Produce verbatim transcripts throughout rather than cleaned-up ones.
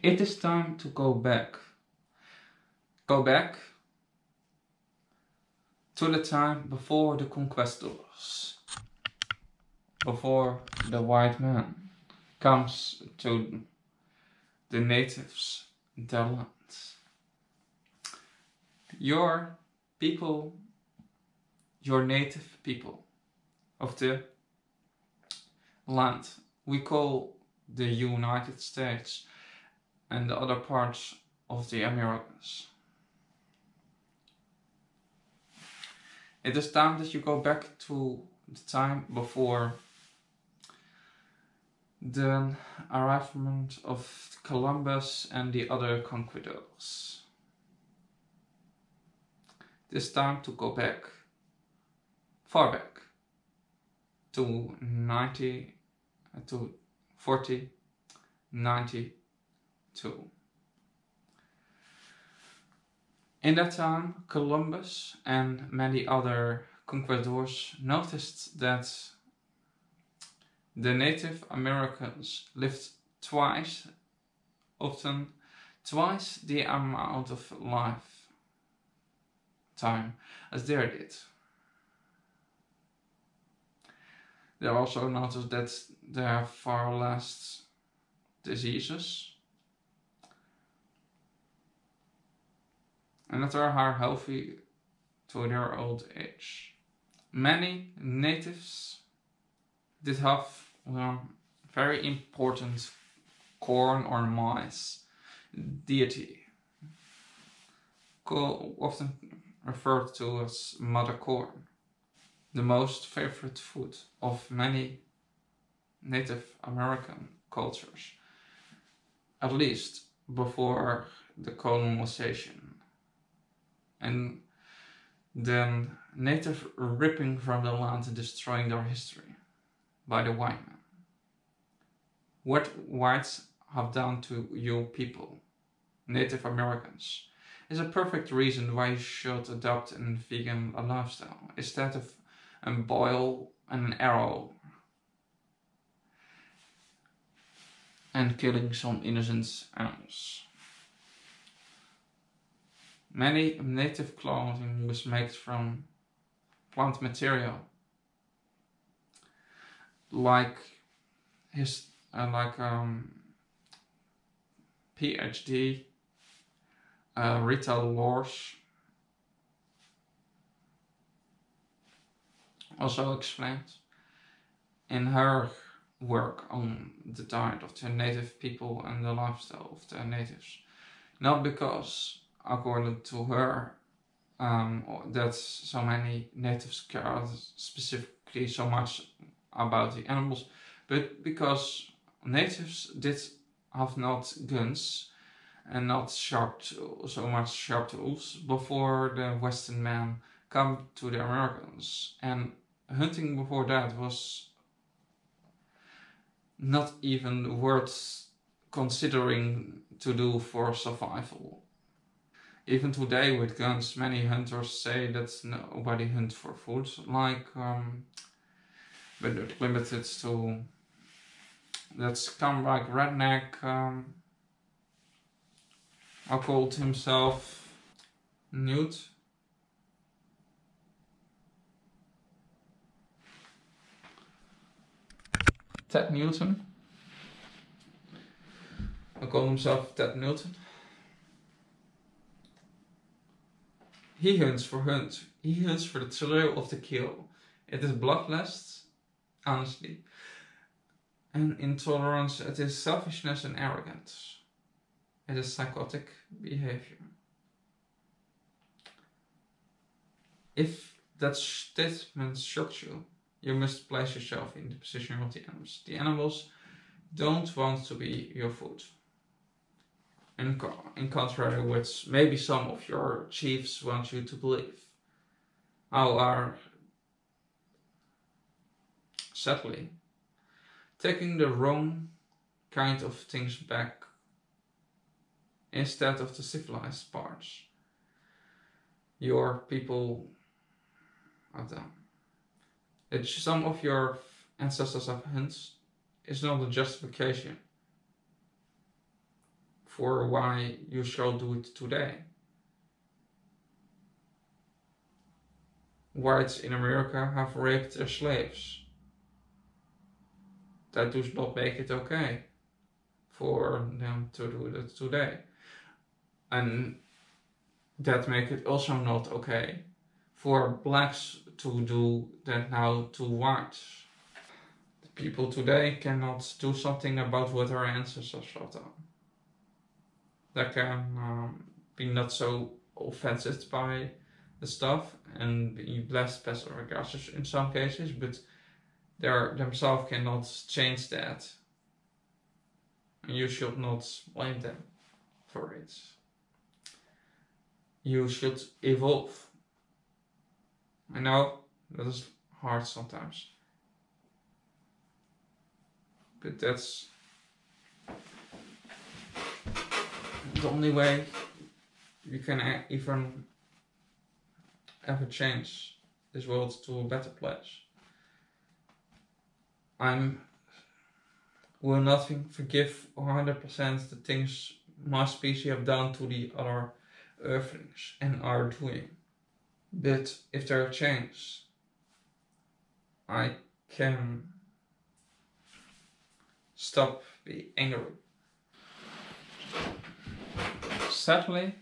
It is time to go back. Go back to the time before the conquistadors, before the white man comes to the natives in their lands. Your people, your native people of the land we call the United States and the other parts of the Americas. It is time that you go back to the time before the arrivement of Columbus and the other conquistadors. It is time to go back, far back, to ninety, to fourteen ninety-two. In that time, Columbus and many other conquistadors noticed that the Native Americans lived twice, often twice the amount of life time as they did. They also noticed that there are far less diseases and that they are healthy to their old age. Many natives did have um, very important corn or maize deity, often referred to as Mother Corn, the most favorite food of many Native American cultures, at least before the colonization. And then native ripping from the land and destroying their history by the white man. What whites have done to your people, Native Americans, is a perfect reason why you should adopt a vegan lifestyle instead of a boil and an arrow and killing some innocent animals. Many native clothing was made from plant material, like his uh, like um, PhD uh, Rita Laws also explained in her work on the diet of the native people and the lifestyle of the natives, not because, according to her, um, that so many natives care specifically so much about the animals, but because natives did have not guns and not sharp so much sharp tools before the Western man come to the Americans, and hunting before that was not even worth considering to do for survival. Even today with guns, many hunters say that nobody hunts for food, like, um, but it limited to, that's kind of like redneck, um, I called himself Newt. Ted Newton. I call himself Ted Newton. He hunts for hunt. He hunts for the thrill of the kill. It is bloodlust, honestly, and intolerance. It is selfishness and arrogance. It is psychotic behavior. If that statement shocks you, you must place yourself in the position of the animals. The animals don't want to be your food. In, co in contrary with maybe some of your chiefs want you to believe. How are, sadly, taking the wrong kind of things back instead of the civilized parts your people have done. It's some of your ancestors have hunts is not a justification for why you shall do it today. Whites in America have raped their slaves. That does not make it okay for them to do that today. And that makes it also not okay for blacks to do that now to whites. The people today cannot do something about what our ancestors have done. They can um, be not so offended by the stuff and be blessed past regards in some cases, but they themselves cannot change that. And you should not blame them for it. You should evolve. I know that is hard sometimes, but that's the only way you can even ever change this world to a better place. I will not forgive one hundred percent the things my species have done to the other earthlings and are doing. But if there are changes, I can stop being angry. Sadly,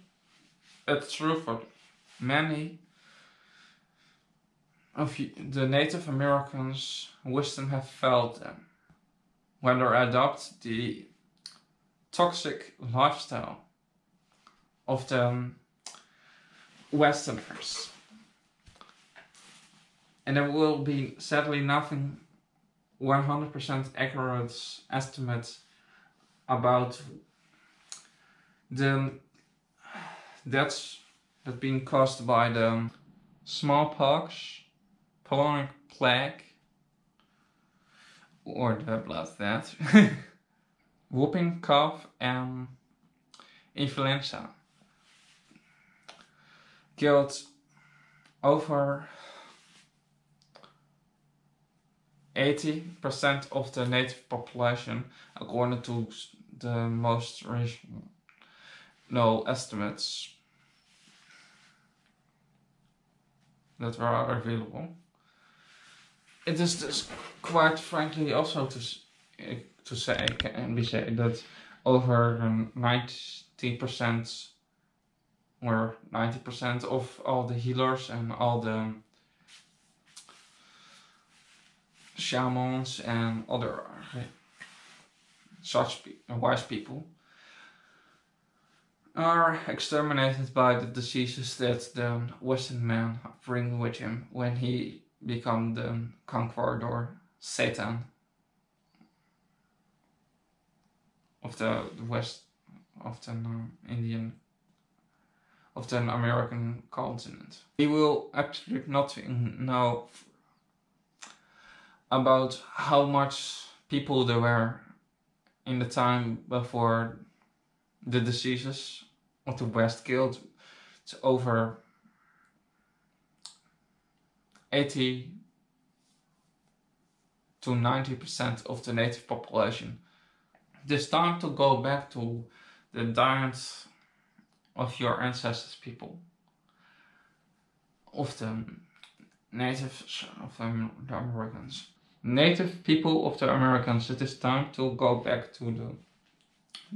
it's true for many of the Native Americans, wisdom have failed them when they adopt the toxic lifestyle of the Westerners. And there will be sadly nothing one hundred percent accurate estimate about the deaths that been caused by the smallpox, polonic plague, or the blood death, whooping cough and influenza killed over eighty percent of the native population, according to the most regional estimates that were available. It is just quite frankly also to to say, can be said that over ninety percent or ninety percent of all the healers and all the shamans and other such wise people are exterminated by the diseases that the Western man bring with him when he become the conqueror, Satan of the West, of the Indian, of the American continent. He will absolutely not know about how much people there were in the time before the diseases of the West killed. It's over eighty to ninety percent of the native population. It is time to go back to the diet of your ancestors' people, of the natives of the Americans. Native people of the Americans, it is time to go back to the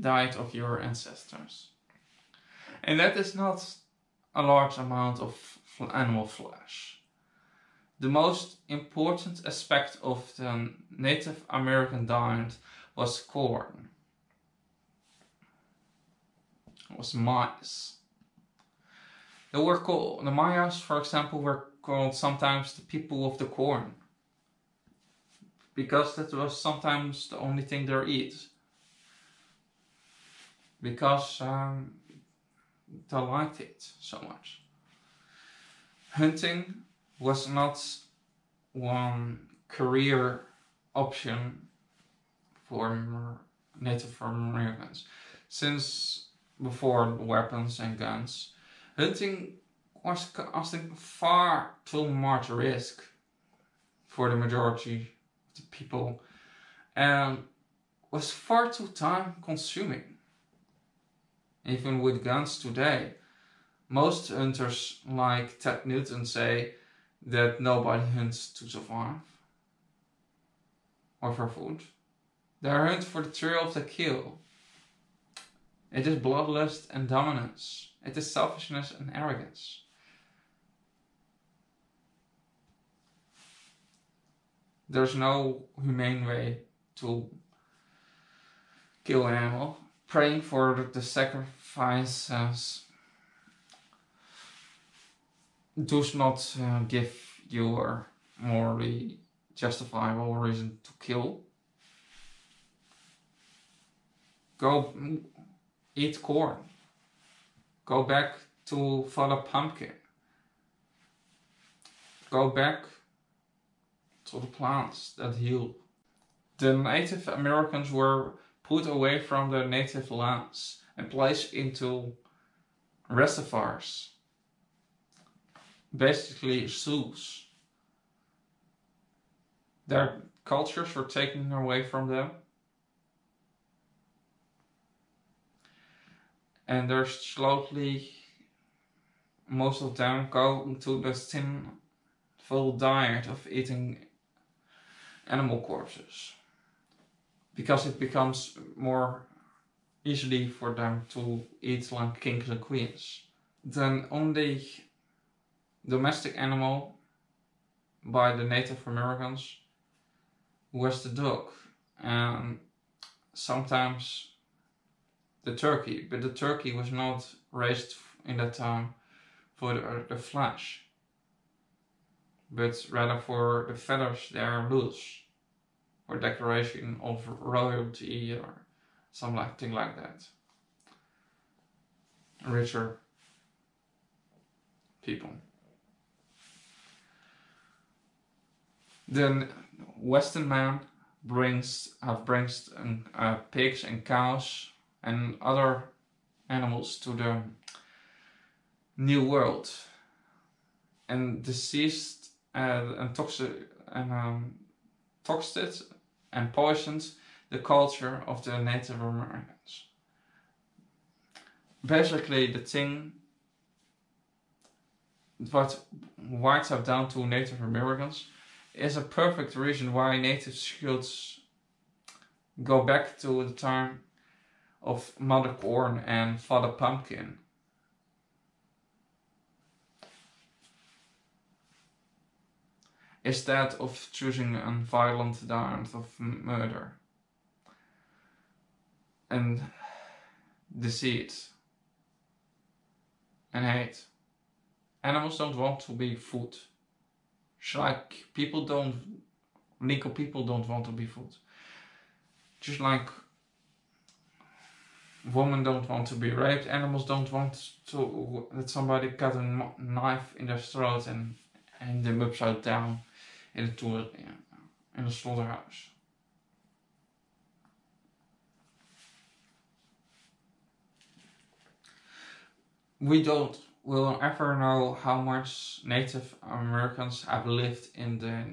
diet of your ancestors. And that is not a large amount of animal flesh. The most important aspect of the Native American diet was corn, it was maize. They were called, the Mayas, for example, were called sometimes the people of the corn, because that was sometimes the only thing they eat. Because um, they liked it so much. Hunting was not one career option for Native Americans. Since before weapons and guns, hunting was causing far too much risk for the majority of the people and was far too time consuming. even with guns today. Most hunters like Ted Newton say that nobody hunts to survive or for food. They hunt for the thrill of the kill. It is bloodlust and dominance. It is selfishness and arrogance. There's no humane way to kill an animal. Praying for the sacrifices does not uh, give you a morally justifiable reason to kill. Go eat corn. Go back to follow pumpkin. Go back to the plants that heal. The Native Americans were put away from their native lands and placed into reservoirs, basically zoos. Their cultures were taken away from them, and they're slowly, most of them, go into the sinful diet of eating animal corpses, because it becomes more easily for them to eat like kings and queens. Then only domestic animal by the Native Americans was the dog, and sometimes the turkey, but the turkey was not raised in that time for the, the flesh, but rather for the feathers they are loose, or decoration of royalty or something like that. Richer people. Then Western man brings have brings um, uh, pigs and cows and other animals to the New World, and deceased uh, and toxic and um, toxic and poisoned the culture of the Native Americans. Basically, the thing what whites have done to Native Americans is a perfect reason why natives should go back to the time of Mother Corn and Father Pumpkin. Instead of choosing a violent diet of murder and deceit and hate. Animals don't want to be food. Just like people don't, legal people don't want to be food. Just like women don't want to be raped, animals don't want to that somebody cut a knife in their throat and hang them upside down in a, tour, in a slaughterhouse. We don't will ever know how much Native Americans have lived in the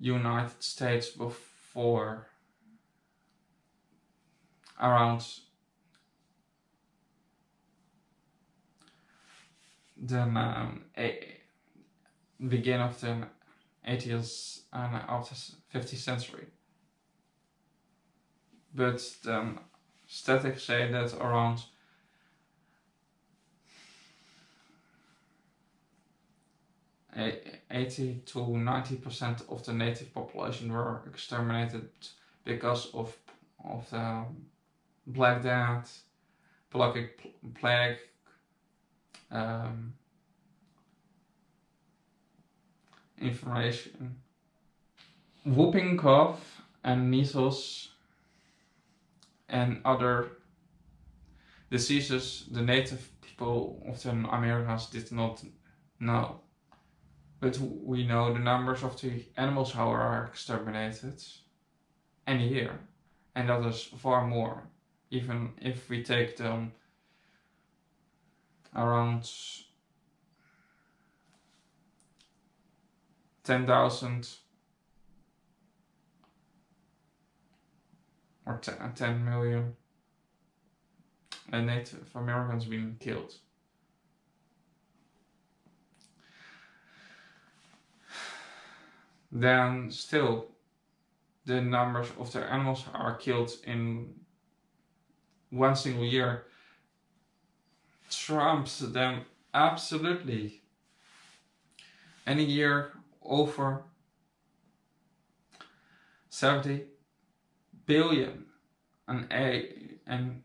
United States before around the um, beginning of the eighteenth and of the fifteenth century. But the statistics say that around eighty to ninety percent of the native population were exterminated because of, of the Black Death, Plague, plague um, information, whooping cough and measles and other diseases the native people of the Americas did not know. But we know the numbers of the animals who are exterminated any year, and that is far more. Even if we take them around ten thousand or ten million and Native Americans being killed. Then still the numbers of the animals are killed in one single year trumps them absolutely any year over seventy billion and, and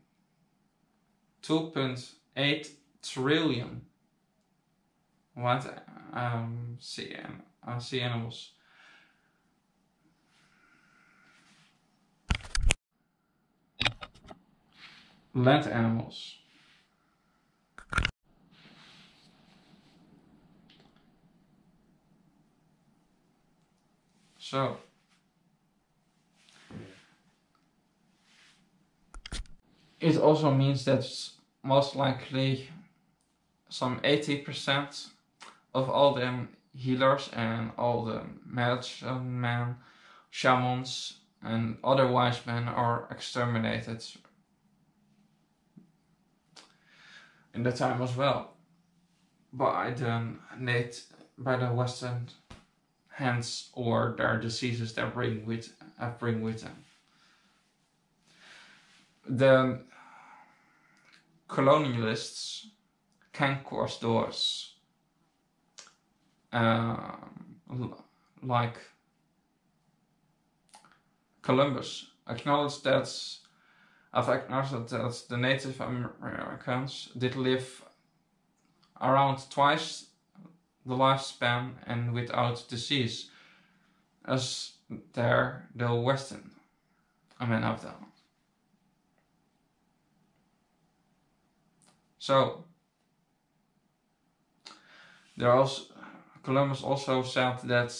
two point eight trillion what um, sea, uh, sea animals. Land animals. So it also means that most likely some eighty percent of all the healers and all the medicine men, shamans and other wise men are exterminated in that time as well, by the, nat by the Western hands or their diseases that bring with, uh, bring with them. The colonialists can cause doors, uh, like Columbus acknowledged that I've acknowledged that the Native Americans did live around twice the lifespan and without disease as there the Western men have done. So there also, Columbus also said that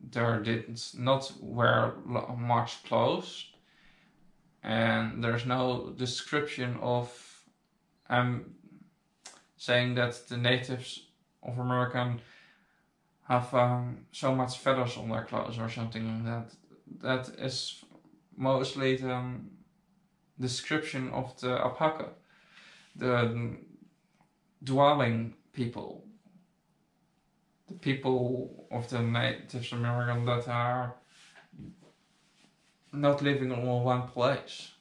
there did not wear much clothes. And there's no description of um, saying that the natives of America have um, so much feathers on their clothes or something like that. That is mostly the um, description of the Apache, the dwelling people, the people of the Native American that are not living on one place.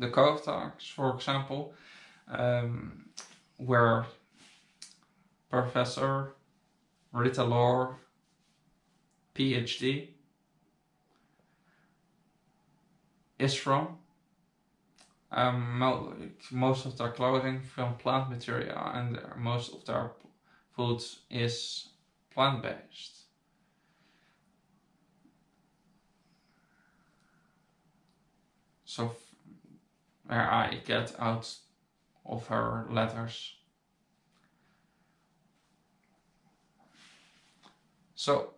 The Choctaws, for example, um, where Professor Rita Laws, PhD, is from. Um, most of their clothing from plant material, and most of their food is plant-based. So where I get out of her letters. So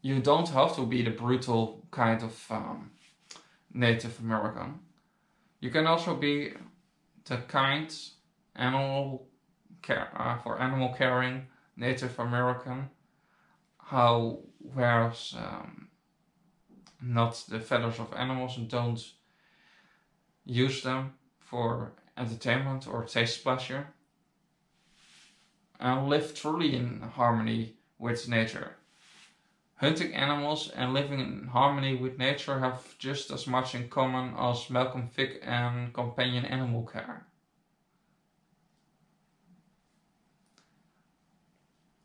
you don't have to be the brutal kind of um, Native American. You can also be the kind animal care uh, for animal caring Native American, how wears um, not the feathers of animals and don't use them for entertainment or taste pleasure, and live truly in harmony with nature. Hunting animals and living in harmony with nature have just as much in common as Malcolm Fick and companion animal care.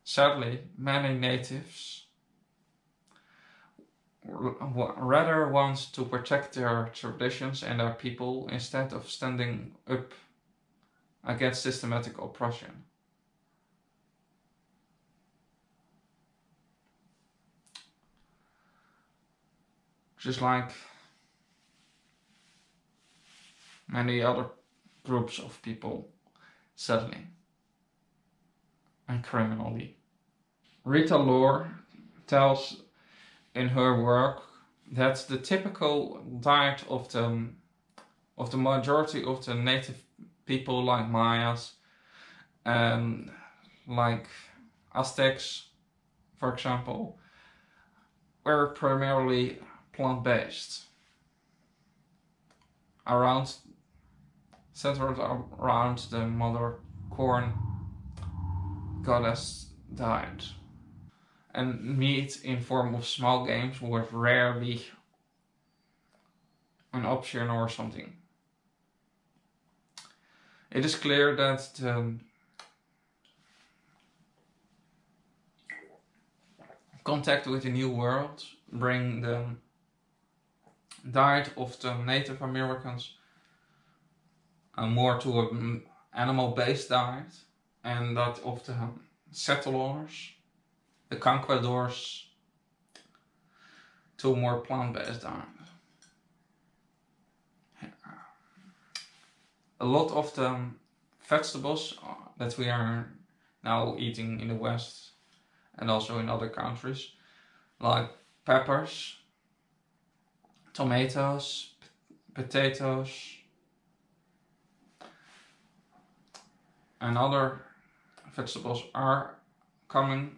Sadly, many natives rather want to protect their traditions and their people instead of standing up against systematic oppression. Just like many other groups of people, sadly and criminally. Rita Laws tells in her work that the typical diet of the, of the majority of the native people like Mayas and like Aztecs, for example, were primarily plant-based. Around, centered around the mother corn goddess died. And meat in form of small games was rarely an option or something. It is clear that the contact with the New World bring the diet of the Native Americans uh, more to an animal-based diet, and that of the settlers, the conquistadors, to a more plant-based diet. A lot of the vegetables that we are now eating in the West and also in other countries, like peppers, tomatoes, potatoes, and other vegetables, are coming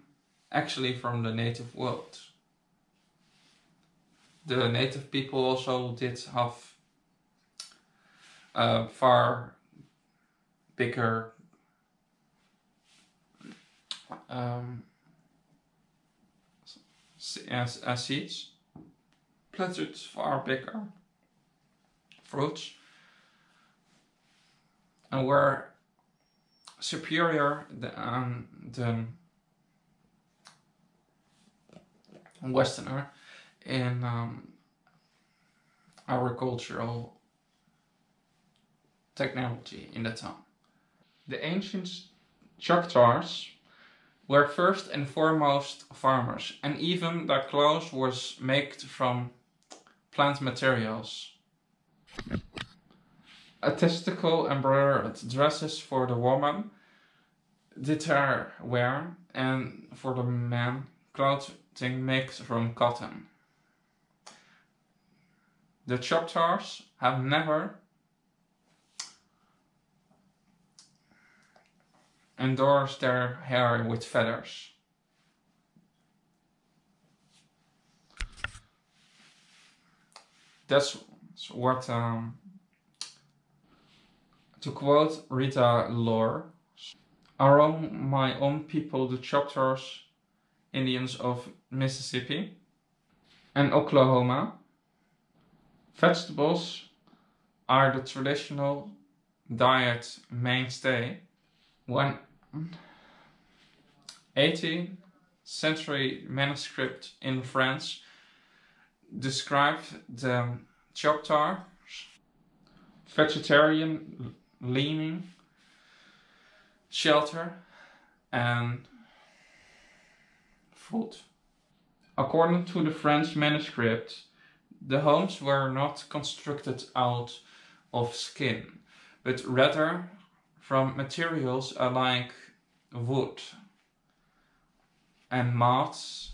actually from the native world. The native people also did have Uh, far bigger um, as, as seeds, planted far bigger fruits, and were superior than um, the Westerner in um, agricultural technology in that time. The ancient Choctaws were first and foremost farmers, and even their clothes was made from plant materials. Artistical embroidered dresses for the woman did her wear, and for the man clothing made from cotton. The Choctaws have never endorse their hair with feathers. That's what, um, to quote Rita Laws, "Around my own people, the Choctaws Indians of Mississippi and Oklahoma, vegetables are the traditional diet mainstay. One eighteenth century manuscript in France described the Choctaws vegetarian leaning, shelter and food. According to the French manuscript, the homes were not constructed out of skin, but rather from materials like wood and moss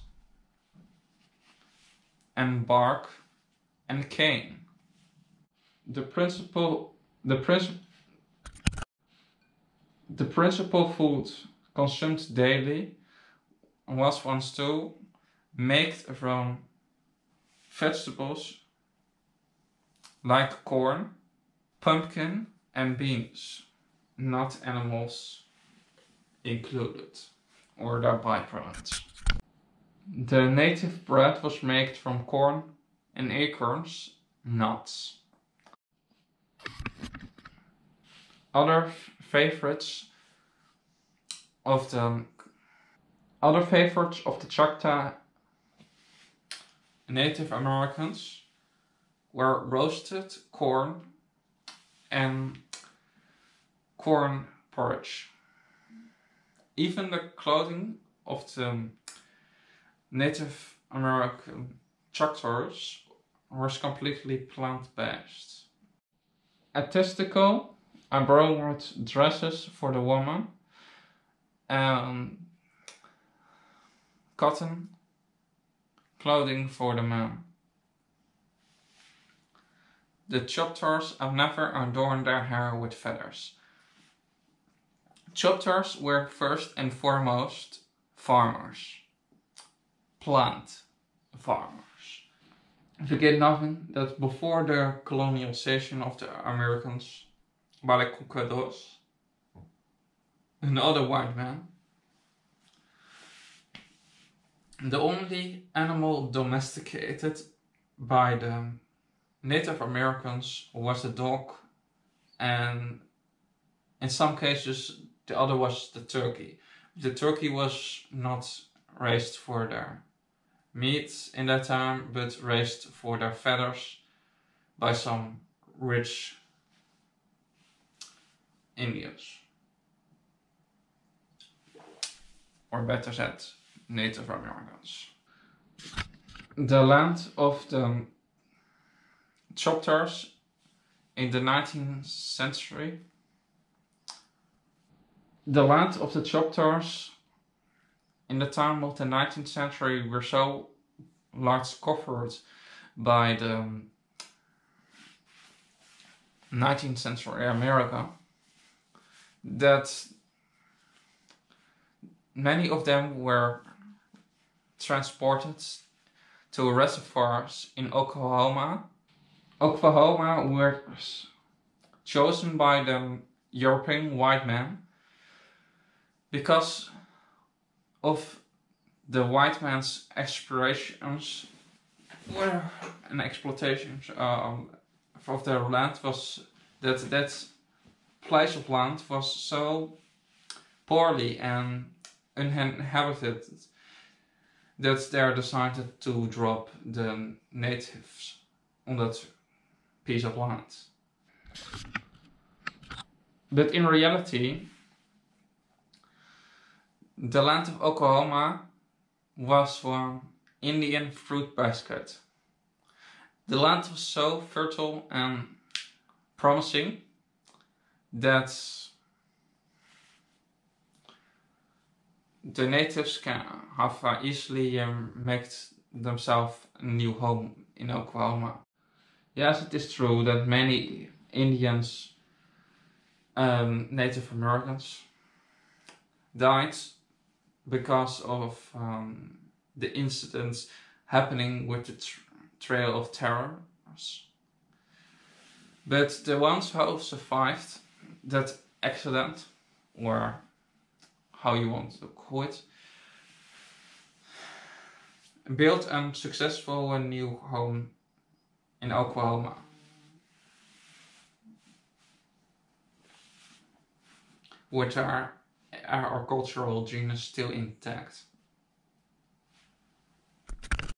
and bark and cane. The principal, the principal, the principal food consumed daily was one stew made from vegetables like corn, pumpkin and beans, not animals included or their byproducts. The native bread was made from corn and acorns, nuts. Other favorites of the other favorites of the Choctaw Native Americans were roasted corn and corn porridge. Even the clothing of the Native American Choctaws was completely plant-based. Artistical embroidered dresses for the woman and cotton clothing for the man. The Choctaws have never adorned their hair with feathers. Choctaws were first and foremost farmers, plant farmers. forget nothing. That's before the colonial session of the Americans by the Choctaws, another white man. The only animal domesticated by the Native Americans was the dog, and in some cases the other was the turkey. The turkey was not raised for their meat in that time, but raised for their feathers by some rich Indians, or better said, Native Americans. The land of the Choctaws in the nineteenth century. The land of the Choctaws in the time of the nineteenth century were so large covered by the nineteenth century America that many of them were transported to reservoirs in Oklahoma. Oklahoma was chosen by the European white man because of the white man's explorations were, and exploitations um, of their land was that that place of land was so poorly and uninhabited that they decided to drop the natives on that piece of land. But in reality, the land of Oklahoma was an Indian fruit basket. The land was so fertile and promising that the natives can have easily um, make themselves a new home in Oklahoma. Yes, it is true that many Indians, um, Native Americans, died because of um, the incidents happening with the tra Trail of Terror. But the ones who survived that accident, or how you want to call it, built a successful new home in Oklahoma. With our, our cultural gene is still intact.